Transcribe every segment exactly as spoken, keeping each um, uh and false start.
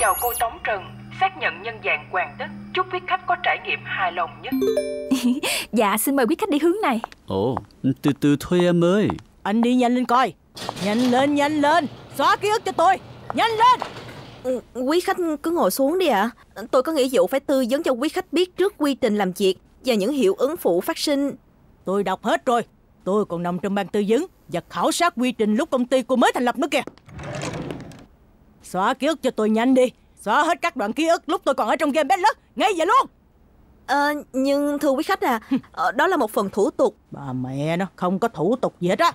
chào cô Tống Trần, xác nhận nhân dạng Hoàng Đức. Chúc quý khách có trải nghiệm hài lòng nhất. Dạ, xin mời quý khách đi hướng này. Ồ, từ từ thôi em ơi. Anh đi nhanh lên coi. Nhanh lên, nhanh lên. Xóa ký ức cho tôi. Nhanh lên. Quý khách cứ ngồi xuống đi ạ. À. Tôi có nghĩa vụ phải tư vấn cho quý khách biết trước quy trình làm việc và những hiệu ứng phụ phát sinh. Tôi đọc hết rồi. Tôi còn nằm trong ban tư vấn và khảo sát quy trình lúc công ty cô mới thành lập nữa kìa. Xóa ký ức cho tôi nhanh đi. Xóa hết các đoạn ký ức lúc tôi còn ở trong game Bad Luck. Ngay vậy luôn. À, nhưng thưa quý khách à, đó là một phần thủ tục. Bà mẹ nó, không có thủ tục gì hết á.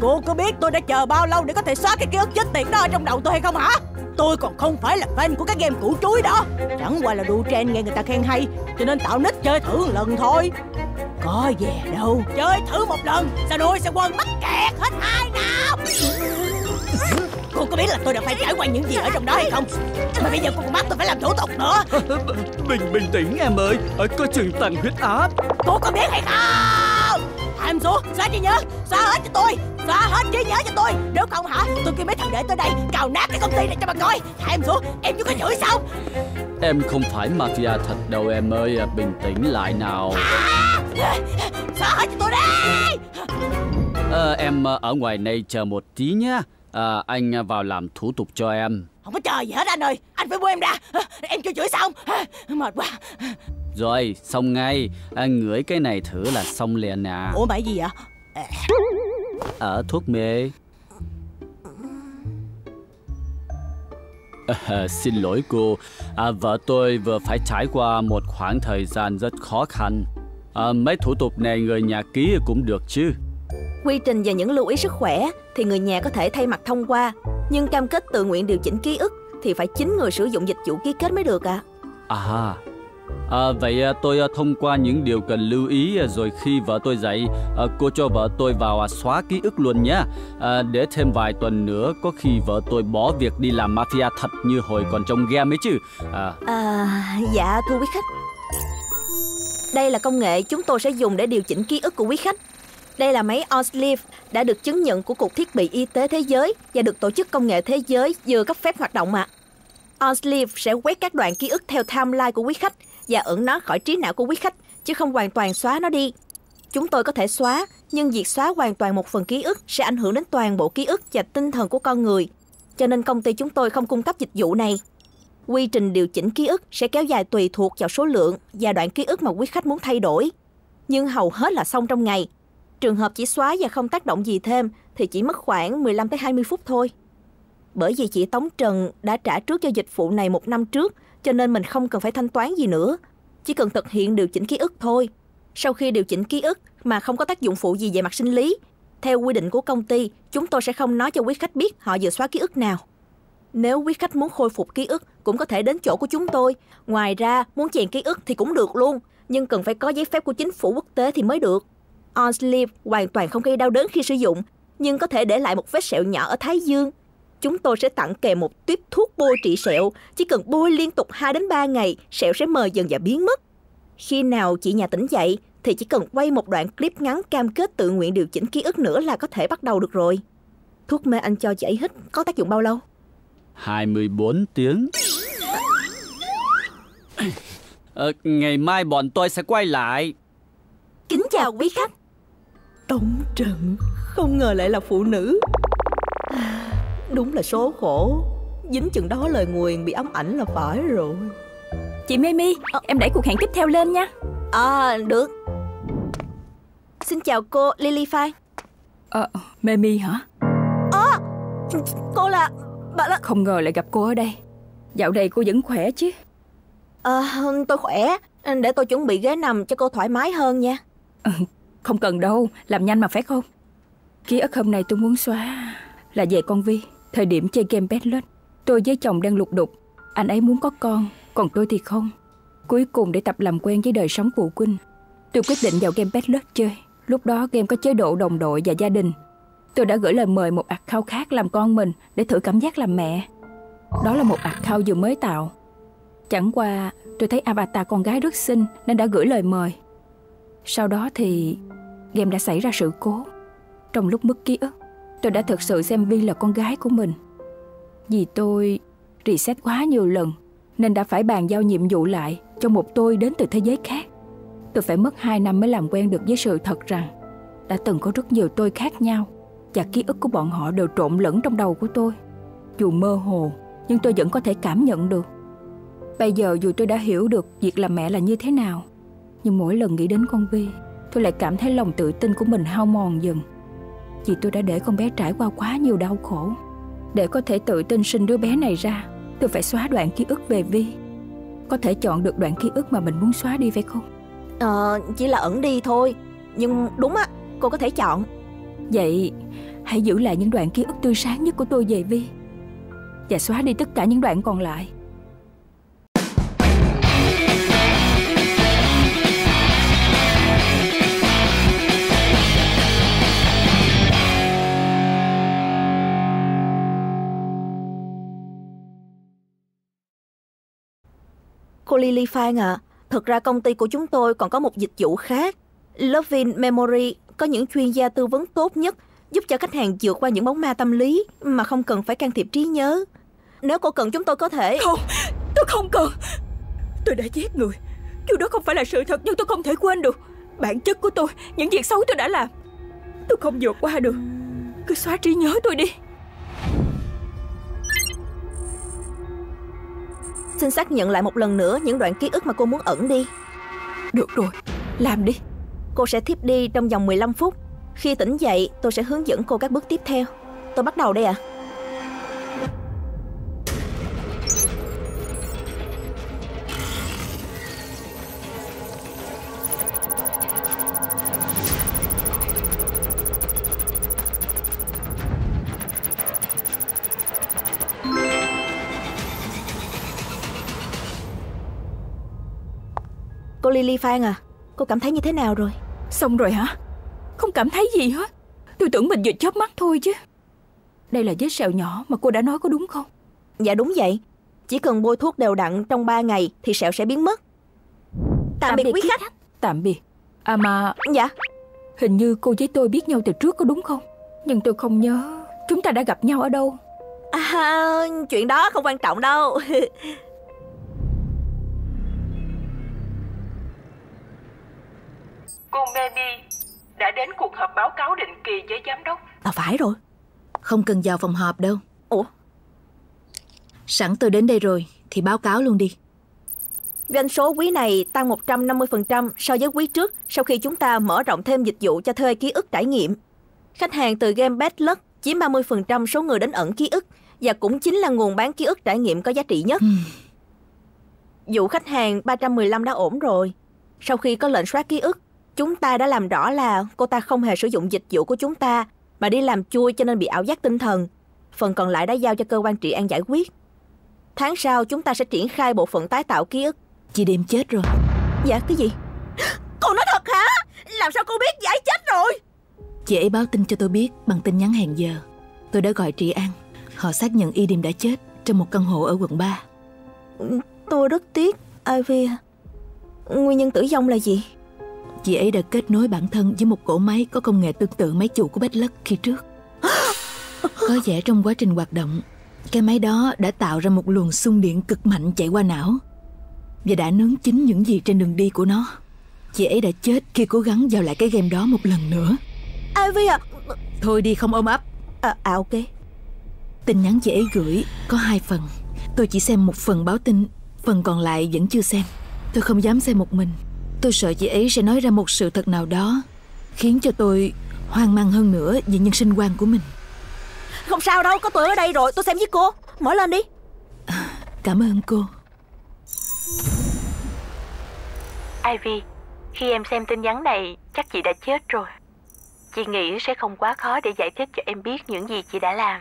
Cô có biết tôi đã chờ bao lâu để có thể xóa cái ký ức chết tiệt đó ở trong đầu tôi hay không hả? Tôi còn không phải là fan của các game củ chuối đó. Chẳng qua là đu trend nghe người ta khen hay, cho nên tạo nick chơi thử một lần thôi. Có về đâu. Chơi thử một lần, sao đuôi sẽ quên mắc kẹt hết hai nào. Cô có biết là tôi đã phải trải qua những gì ở trong đó hay không? Mà bây giờ cô còn bắt tôi phải làm thủ tục nữa. Bình bình tĩnh em ơi, có chuyện tăng huyết áp. Cô có biết hay không? Em xuống, xóa trí nhớ, xóa hết cho tôi. Xóa hết trí nhớ cho tôi. Nếu không hả, tôi kêu mấy thằng để tới đây cào nát cái công ty này cho bà coi. Thả em xuống, em chưa có chửi xong. Em không phải mafia thật đâu em ơi, bình tĩnh lại nào. À, xóa hết cho tôi đây. À, em ở ngoài này chờ một tí nhé. À, anh vào làm thủ tục cho em. Không có chờ gì hết anh ơi, anh phải buông em ra. Em chưa chửi xong, mệt quá. Rồi, xong ngay. À, ngửi cái này thử là xong liền à. Ủa mày gì vậy? Ở thuốc mê. À, xin lỗi cô. À, vợ tôi vừa phải trải qua một khoảng thời gian rất khó khăn. À, mấy thủ tục này người nhà ký cũng được chứ? Quy trình và những lưu ý sức khỏe thì người nhà có thể thay mặt thông qua. Nhưng cam kết tự nguyện điều chỉnh ký ức thì phải chính người sử dụng dịch vụ ký kết mới được ạ. À, à. À, vậy tôi thông qua những điều cần lưu ý rồi khi vợ tôi dậy, cô cho vợ tôi vào xóa ký ức luôn nhé. À, để thêm vài tuần nữa có khi vợ tôi bỏ việc đi làm mafia thật như hồi còn trong game ấy chứ. À, à dạ thưa quý khách. Đây là công nghệ chúng tôi sẽ dùng để điều chỉnh ký ức của quý khách. Đây là máy OnSleeve đã được chứng nhận của Cục Thiết bị Y tế Thế giới và được Tổ chức Công nghệ Thế giới vừa cấp phép hoạt động ạ. À. OnSleeve sẽ quét các đoạn ký ức theo timeline của quý khách và ẩn nó khỏi trí não của quý khách, chứ không hoàn toàn xóa nó đi. Chúng tôi có thể xóa, nhưng việc xóa hoàn toàn một phần ký ức sẽ ảnh hưởng đến toàn bộ ký ức và tinh thần của con người. Cho nên công ty chúng tôi không cung cấp dịch vụ này. Quy trình điều chỉnh ký ức sẽ kéo dài tùy thuộc vào số lượng và đoạn ký ức mà quý khách muốn thay đổi. Nhưng hầu hết là xong trong ngày. Trường hợp chỉ xóa và không tác động gì thêm thì chỉ mất khoảng mười lăm tới hai mươi phút thôi. Bởi vì chị Tống Trần đã trả trước cho dịch vụ này một năm trước, cho nên mình không cần phải thanh toán gì nữa. Chỉ cần thực hiện điều chỉnh ký ức thôi. Sau khi điều chỉnh ký ức mà không có tác dụng phụ gì về mặt sinh lý, theo quy định của công ty, chúng tôi sẽ không nói cho quý khách biết họ vừa xóa ký ức nào. Nếu quý khách muốn khôi phục ký ức cũng có thể đến chỗ của chúng tôi. Ngoài ra muốn chèn ký ức thì cũng được luôn, nhưng cần phải có giấy phép của chính phủ quốc tế thì mới được. OnSleeve hoàn toàn không gây đau đớn khi sử dụng, nhưng có thể để lại một vết sẹo nhỏ ở thái dương. Chúng tôi sẽ tặng kèm một tuyếp thuốc bôi trị sẹo. Chỉ cần bôi liên tục hai đến ba ngày, sẹo sẽ mờ dần và biến mất. Khi nào chị nhà tỉnh dậy thì chỉ cần quay một đoạn clip ngắn cam kết tự nguyện điều chỉnh ký ức nữa là có thể bắt đầu được rồi. Thuốc mê anh cho chị ấy hít có tác dụng bao lâu? hai mươi bốn tiếng. Ờ, ngày mai bọn tôi sẽ quay lại. Kính chào quý khách. Tống Trần không ngờ lại là phụ nữ. Đúng là số khổ. Dính chừng đó lời nguyền bị ám ảnh là phải rồi. Chị Mimi, ờ, em đẩy cuộc hẹn tiếp theo lên nha. À, được. Xin chào cô Lily Fine. Ờ, à, Mimi hả? Ờ, à, cô là... bà là... Không ngờ lại gặp cô ở đây. Dạo này cô vẫn khỏe chứ? Ờ, à, tôi khỏe. Để tôi chuẩn bị ghế nằm cho cô thoải mái hơn nha. Ừ, không cần đâu, làm nhanh mà phải không? Ký ức hôm nay tôi muốn xóa là về con Vi. Thời điểm chơi game Bad Luck, tôi với chồng đang lục đục. Anh ấy muốn có con, còn tôi thì không. Cuối cùng để tập làm quen với đời sống phụ huynh, tôi quyết định vào game Bad Luck chơi. Lúc đó game có chế độ đồng đội và gia đình. Tôi đã gửi lời mời một account khác làm con mình để thử cảm giác làm mẹ. Đó là một account vừa mới tạo. Chẳng qua tôi thấy avatar con gái rất xinh nên đã gửi lời mời. Sau đó thì game đã xảy ra sự cố. Trong lúc mất ký ức, tôi đã thực sự xem Vi là con gái của mình. Vì tôi reset quá nhiều lần nên đã phải bàn giao nhiệm vụ lại cho một tôi đến từ thế giới khác. Tôi phải mất hai năm mới làm quen được với sự thật rằng đã từng có rất nhiều tôi khác nhau, và ký ức của bọn họ đều trộn lẫn trong đầu của tôi. Dù mơ hồ nhưng tôi vẫn có thể cảm nhận được. Bây giờ dù tôi đã hiểu được việc làm mẹ là như thế nào, nhưng mỗi lần nghĩ đến con Vi, tôi lại cảm thấy lòng tự tin của mình hao mòn dần. Vì tôi đã để con bé trải qua quá nhiều đau khổ. Để có thể tự tin sinh đứa bé này ra, tôi phải xóa đoạn ký ức về Vi. Có thể chọn được đoạn ký ức mà mình muốn xóa đi phải không? Ờ, chỉ là ẩn đi thôi. Nhưng đúng á, cô có thể chọn. Vậy hãy giữ lại những đoạn ký ức tươi sáng nhất của tôi về Vi, và xóa đi tất cả những đoạn còn lại. Cô Lily Fine ạ, à, thật ra công ty của chúng tôi còn có một dịch vụ khác. Loving Memory có những chuyên gia tư vấn tốt nhất, giúp cho khách hàng vượt qua những bóng ma tâm lý mà không cần phải can thiệp trí nhớ. Nếu cô cần chúng tôi có thể... Không, tôi không cần. Tôi đã giết người. Dù đó không phải là sự thật nhưng tôi không thể quên được bản chất của tôi, những việc xấu tôi đã làm. Tôi không vượt qua được. Cứ xóa trí nhớ tôi đi. Xin xác nhận lại một lần nữa những đoạn ký ức mà cô muốn ẩn đi. Được rồi, làm đi. Cô sẽ thiếp đi trong vòng mười lăm phút. Khi tỉnh dậy tôi sẽ hướng dẫn cô các bước tiếp theo. Tôi bắt đầu đây ạ. À, cô Lily Fang à, cô cảm thấy như thế nào rồi? Xong rồi hả? Không cảm thấy gì hết. Tôi tưởng mình vừa chớp mắt thôi chứ. Đây là vết sẹo nhỏ mà cô đã nói có đúng không? Dạ đúng vậy. Chỉ cần bôi thuốc đều đặn trong ba ngày thì sẹo sẽ biến mất. Tạm, Tạm biệt quý khách. khách Tạm biệt. À mà... Dạ. Hình như cô với tôi biết nhau từ trước có đúng không? Nhưng tôi không nhớ chúng ta đã gặp nhau ở đâu. À, chuyện đó không quan trọng đâu. Cô Baby đã đến cuộc họp báo cáo định kỳ với giám đốc. À phải rồi, không cần vào phòng họp đâu. Ủa? Sẵn tôi đến đây rồi thì báo cáo luôn đi. Doanh số quý này tăng một trăm năm mươi phần trăm so với quý trước, sau khi chúng ta mở rộng thêm dịch vụ cho thuê ký ức trải nghiệm. Khách hàng từ Game Bad Luck chiếm ba mươi phần trăm số người đến ẩn ký ức, và cũng chính là nguồn bán ký ức trải nghiệm có giá trị nhất. Vụ khách hàng ba trăm mười lăm đã ổn rồi. Sau khi có lệnh soát ký ức, chúng ta đã làm rõ là cô ta không hề sử dụng dịch vụ của chúng ta mà đi làm chui, cho nên bị ảo giác tinh thần. Phần còn lại đã giao cho cơ quan trị an giải quyết. Tháng sau chúng ta sẽ triển khai bộ phận tái tạo ký ức. Chị Điềm chết rồi. Dạ cái gì? Cô nói thật hả? Làm sao cô biết chị ấy chết rồi? Chị ấy báo tin cho tôi biết bằng tin nhắn hẹn giờ. Tôi đã gọi trị an. Họ xác nhận Y Điềm đã chết trong một căn hộ ở quận ba. Tôi rất tiếc Ivy. Nguyên nhân tử vong là gì? Chị ấy đã kết nối bản thân với một cỗ máy có công nghệ tương tự máy chủ của Bad Luck khi trước. Có vẻ trong quá trình hoạt động, cái máy đó đã tạo ra một luồng xung điện cực mạnh chạy qua não, và đã nướng chín những gì trên đường đi của nó. Chị ấy đã chết khi cố gắng vào lại cái game đó một lần nữa. Ivy à... Thôi đi, không ôm ấp. À, à ok. Tin nhắn chị ấy gửi có hai phần. Tôi chỉ xem một phần báo tin, phần còn lại vẫn chưa xem. Tôi không dám xem một mình. Tôi sợ chị ấy sẽ nói ra một sự thật nào đó khiến cho tôi hoang mang hơn nữa về nhân sinh quan của mình. Không sao đâu, có tôi ở đây rồi, tôi xem với cô. Mở lên đi. À, cảm ơn cô. Ivy, khi em xem tin nhắn này chắc chị đã chết rồi. Chị nghĩ sẽ không quá khó để giải thích cho em biết những gì chị đã làm.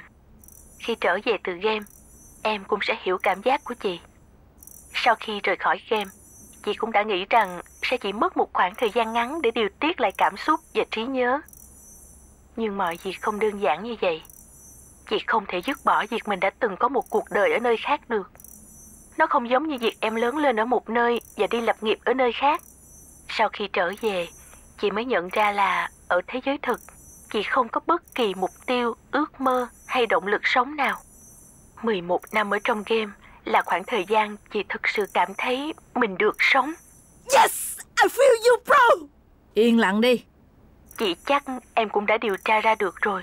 Khi trở về từ game, em cũng sẽ hiểu cảm giác của chị. Sau khi rời khỏi game, chị cũng đã nghĩ rằng sẽ chỉ mất một khoảng thời gian ngắn để điều tiết lại cảm xúc và trí nhớ. Nhưng mọi việc không đơn giản như vậy. Chị không thể dứt bỏ việc mình đã từng có một cuộc đời ở nơi khác được. Nó không giống như việc em lớn lên ở một nơi và đi lập nghiệp ở nơi khác. Sau khi trở về, chị mới nhận ra là ở thế giới thực, chị không có bất kỳ mục tiêu, ước mơ hay động lực sống nào. mười một năm ở trong game là khoảng thời gian chị thực sự cảm thấy mình được sống. Yes! I feel you, bro! Yên lặng đi. Chị chắc em cũng đã điều tra ra được rồi.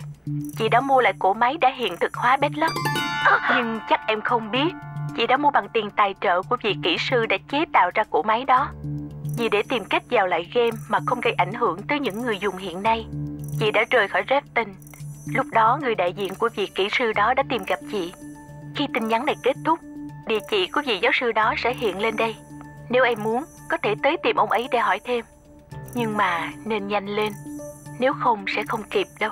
Chị đã mua lại cỗ máy đã hiện thực hóa Bad Luck. Nhưng chắc em không biết, chị đã mua bằng tiền tài trợ của vị kỹ sư đã chế tạo ra cỗ máy đó. Vì để tìm cách vào lại game mà không gây ảnh hưởng tới những người dùng hiện nay, chị đã rời khỏi Repton. Lúc đó người đại diện của vị kỹ sư đó đã tìm gặp chị. Khi tin nhắn này kết thúc, địa chỉ của vị giáo sư đó sẽ hiện lên đây. Nếu em muốn, có thể tới tìm ông ấy để hỏi thêm. Nhưng mà nên nhanh lên, nếu không sẽ không kịp đâu.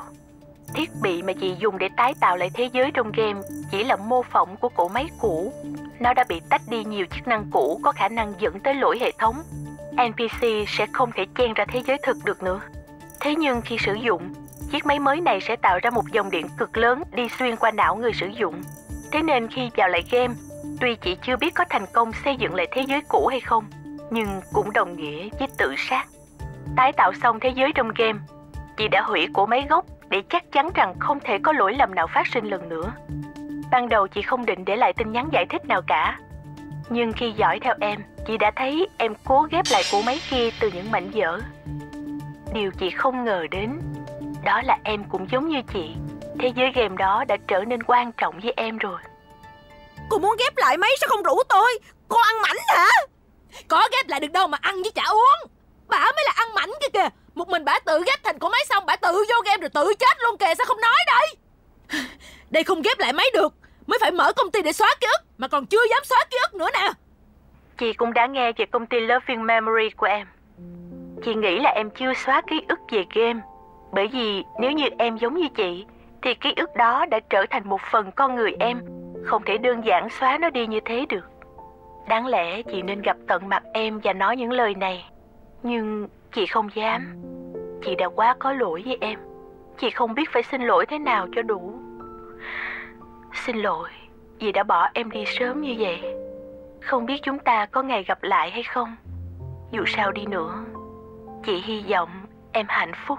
Thiết bị mà chị dùng để tái tạo lại thế giới trong game chỉ là mô phỏng của cỗ máy cũ. Nó đã bị tách đi nhiều chức năng cũ có khả năng dẫn tới lỗi hệ thống. en pê xê sẽ không thể chen ra thế giới thực được nữa. Thế nhưng khi sử dụng, chiếc máy mới này sẽ tạo ra một dòng điện cực lớn đi xuyên qua não người sử dụng. Thế nên khi vào lại game, tuy chị chưa biết có thành công xây dựng lại thế giới cũ hay không, nhưng cũng đồng nghĩa với tự sát. Tái tạo xong thế giới trong game, chị đã hủy cỗ máy gốc để chắc chắn rằng không thể có lỗi lầm nào phát sinh lần nữa. Ban đầu chị không định để lại tin nhắn giải thích nào cả. Nhưng khi dõi theo em, chị đã thấy em cố ghép lại cỗ máy kia từ những mảnh vỡ. Điều chị không ngờ đến, đó là em cũng giống như chị. Thế giới game đó đã trở nên quan trọng với em rồi. Cô muốn ghép lại máy sao không rủ tôi? Cô ăn mảnh hả? Có ghép lại được đâu mà ăn với chả uống. Bả mới là ăn mảnh kia kìa. Một mình bả tự ghép thành cỗ máy xong bả tự vô game rồi tự chết luôn kìa. Sao không nói đây? Đây không ghép lại máy được, mới phải mở công ty để xóa ký ức, mà còn chưa dám xóa ký ức nữa nè. Chị cũng đã nghe về công ty Loving Memory của em. Chị nghĩ là em chưa xóa ký ức về game, bởi vì nếu như em giống như chị thì ký ức đó đã trở thành một phần con người em, không thể đơn giản xóa nó đi như thế được. Đáng lẽ chị nên gặp tận mặt em và nói những lời này, nhưng chị không dám. Chị đã quá có lỗi với em. Chị không biết phải xin lỗi thế nào cho đủ. Xin lỗi vì đã bỏ em đi sớm như vậy. Không biết chúng ta có ngày gặp lại hay không. Dù sao đi nữa, chị hy vọng em hạnh phúc.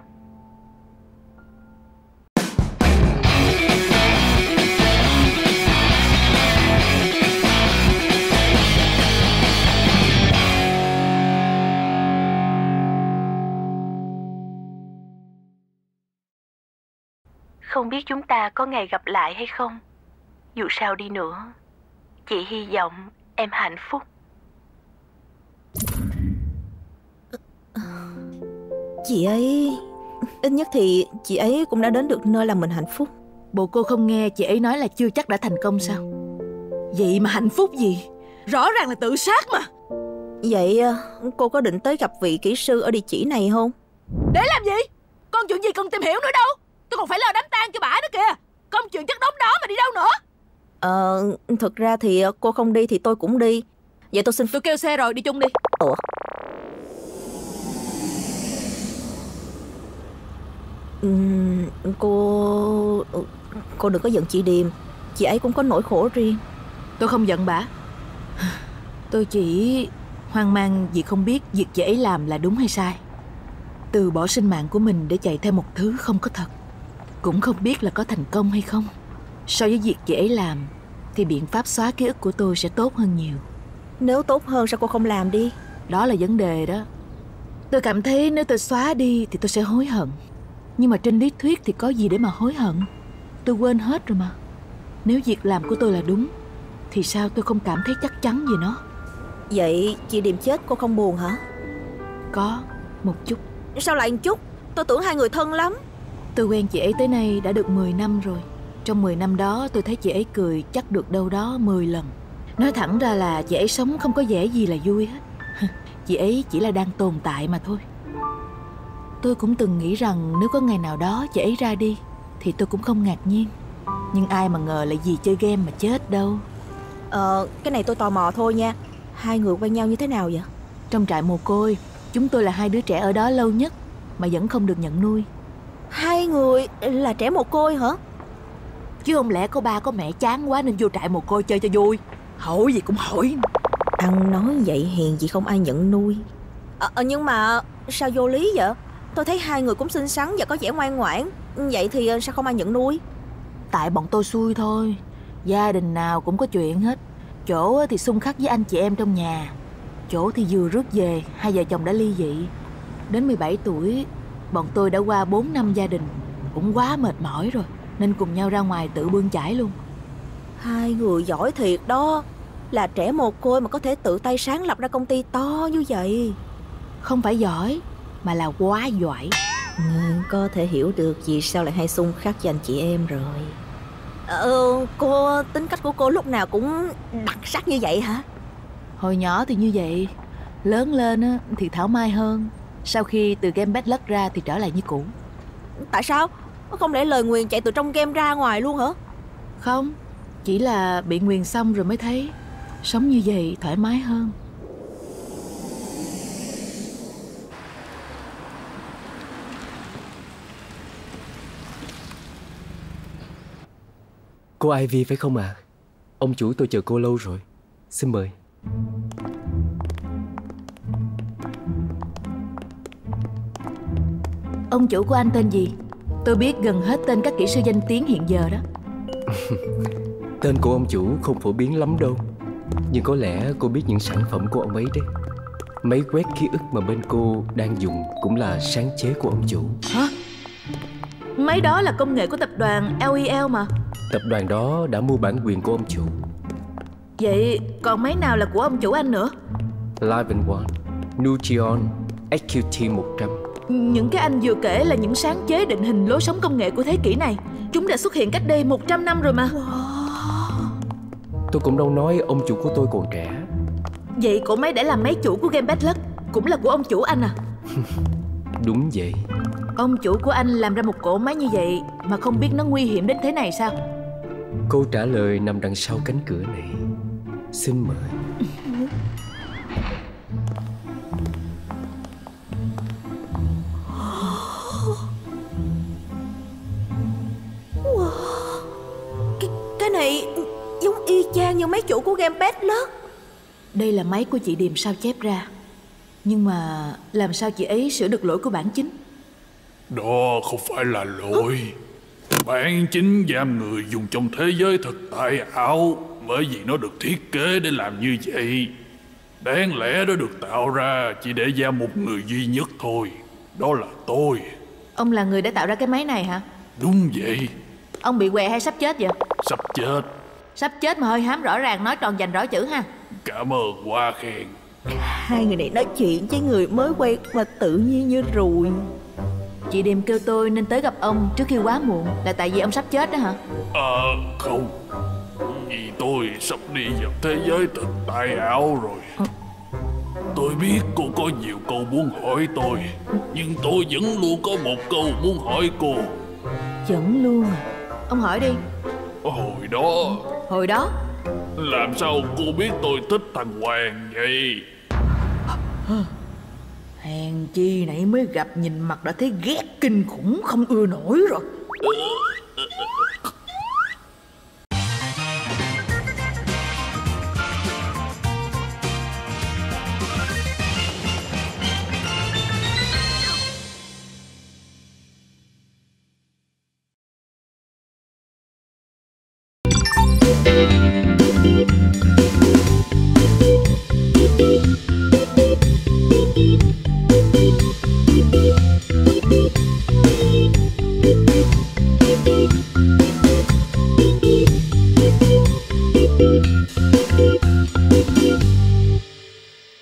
Không biết chúng ta có ngày gặp lại hay không. Dù sao đi nữa, chị hy vọng em hạnh phúc. Chị ấy, ít nhất thì chị ấy cũng đã đến được nơi làm mình hạnh phúc. Bộ cô không nghe chị ấy nói là chưa chắc đã thành công sao? Vậy mà hạnh phúc gì? Rõ ràng là tự sát mà. Vậy cô có định tới gặp vị kỹ sư ở địa chỉ này không? Để làm gì? Còn chuyện gì cần tìm hiểu nữa đâu. Tôi còn phải lo đám tang cho bả nữa kìa. Công chuyện chất đống đó mà đi đâu nữa? Ờ, thực ra thì cô không đi thì tôi cũng đi. Vậy tôi xin... Tôi kêu xe rồi, đi chung đi. Ủa? Uhm, cô... Cô đừng có giận chị Điềm. Chị ấy cũng có nỗi khổ riêng. Tôi không giận bả. Tôi chỉ hoang mang vì không biết việc chị ấy làm là đúng hay sai. Từ bỏ sinh mạng của mình để chạy theo một thứ không có thật, cũng không biết là có thành công hay không. So với việc chị ấy làm thì biện pháp xóa ký ức của tôi sẽ tốt hơn nhiều. Nếu tốt hơn sao cô không làm đi? Đó là vấn đề đó. Tôi cảm thấy nếu tôi xóa đi thì tôi sẽ hối hận. Nhưng mà trên lý thuyết thì có gì để mà hối hận. Tôi quên hết rồi mà. Nếu việc làm của tôi là đúng thì sao tôi không cảm thấy chắc chắn về nó? Vậy chị Điềm chết cô không buồn hả? Có, một chút. Sao lại một chút? Tôi tưởng hai người thân lắm. Tôi quen chị ấy tới nay đã được mười năm rồi. Trong mười năm đó tôi thấy chị ấy cười chắc được đâu đó mười lần. Nói thẳng ra là chị ấy sống không có vẻ gì là vui hết. Chị ấy chỉ là đang tồn tại mà thôi. Tôi cũng từng nghĩ rằng nếu có ngày nào đó chị ấy ra đi thì tôi cũng không ngạc nhiên. Nhưng ai mà ngờ lại vì chơi game mà chết đâu. Ờ, cái này tôi tò mò thôi nha. Hai người quen nhau như thế nào vậy? Trong trại mồ côi, chúng tôi là hai đứa trẻ ở đó lâu nhất mà vẫn không được nhận nuôi. Hai người là trẻ mồ côi hả? Chứ không lẽ có ba có mẹ chán quá nên vô trại mồ côi chơi cho vui? Hỏi gì cũng hỏi. Ăn nói vậy hiền gì không ai nhận nuôi. À, nhưng mà sao vô lý vậy? Tôi thấy hai người cũng xinh xắn và có vẻ ngoan ngoãn. Vậy thì sao không ai nhận nuôi? Tại bọn tôi xui thôi. Gia đình nào cũng có chuyện hết. Chỗ thì xung khắc với anh chị em trong nhà, chỗ thì vừa rước về hai vợ chồng đã ly dị. Đến mười bảy tuổi, bọn tôi đã qua bốn năm gia đình, cũng quá mệt mỏi rồi, nên cùng nhau ra ngoài tự bươn chải luôn. Hai người giỏi thiệt đó, là trẻ mồ côi mà có thể tự tay sáng lập ra công ty to như vậy. Không phải giỏi, mà là quá giỏi. Ừ, có thể hiểu được vì sao lại hay xung khắc với anh chị em rồi. Ờ, cô, tính cách của cô lúc nào cũng đặc sắc như vậy hả? Hồi nhỏ thì như vậy, lớn lên thì thảo mai hơn. Sau khi từ game Bad Luck ra thì trở lại như cũ. Tại sao? Không lẽ lời nguyền chạy từ trong game ra ngoài luôn hả? Không, chỉ là bị nguyền xong rồi mới thấy sống như vậy thoải mái hơn. Cô Ivy phải không ạ? À? Ông chủ tôi chờ cô lâu rồi. Xin mời. Ông chủ của anh tên gì? Tôi biết gần hết tên các kỹ sư danh tiếng hiện giờ đó. Tên của ông chủ không phổ biến lắm đâu, nhưng có lẽ cô biết những sản phẩm của ông ấy đấy. Máy quét ký ức mà bên cô đang dùng cũng là sáng chế của ông chủ. Hả? Máy đó là công nghệ của tập đoàn leo mà. Tập đoàn đó đã mua bản quyền của ông chủ. Vậy còn máy nào là của ông chủ anh nữa? Live and One, Nutrion, S Q T một trăm. Những cái anh vừa kể là những sáng chế định hình lối sống công nghệ của thế kỷ này. Chúng đã xuất hiện cách đây một trăm năm rồi mà. Tôi cũng đâu nói ông chủ của tôi còn trẻ. Vậy cậu máy đã làm máy chủ của game Bad Luck cũng là của ông chủ anh à? Đúng vậy. Ông chủ của anh làm ra một cỗ máy như vậy mà không biết nó nguy hiểm đến thế này sao? Câu trả lời nằm đằng sau cánh cửa này. Xin mời. Wow. Cái, cái này giống y chang như máy chủ của game Bad Luck. Đây là máy của chị Điềm sao chép ra. Nhưng mà làm sao chị ấy sửa được lỗi của bản chính? Đó không phải là lỗi. Bản chính giam người dùng trong thế giới thực tại ảo, bởi vì nó được thiết kế để làm như vậy. Đáng lẽ nó được tạo ra chỉ để giam một người duy nhất thôi, đó là tôi. Ông là người đã tạo ra cái máy này hả? Đúng vậy. Ông bị què hay sắp chết vậy? Sắp chết. Sắp chết mà hơi hám rõ ràng, nói tròn dành rõ chữ ha. Cảm ơn quá khen. Hai người này nói chuyện với người mới quen mà tự nhiên như ruồi. Chị Điềm kêu tôi nên tới gặp ông trước khi quá muộn là tại vì ông sắp chết đó hả? Ờ, à, không. Vì tôi sắp đi vào thế giới thực tại ảo rồi. À. Tôi biết cô có nhiều câu muốn hỏi tôi, nhưng tôi vẫn luôn có một câu muốn hỏi cô. Vẫn luôn à? Ông hỏi đi. Hồi đó... Hồi đó? Làm sao cô biết tôi thích thằng Hoàng vậy? À. Hèn chi nãy mới gặp, nhìn mặt đã thấy ghét kinh khủng không ưa nổi rồi.